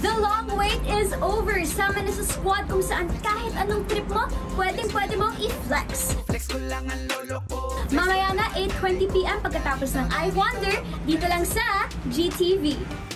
The long wait is over. Sama na sa squad kung saan kahit anong trip mo, pwedeng-pwede mong i-flex. Mamaya na 8:20 p.m. pagkatapos ng I Wonder, dito lang sa GTV.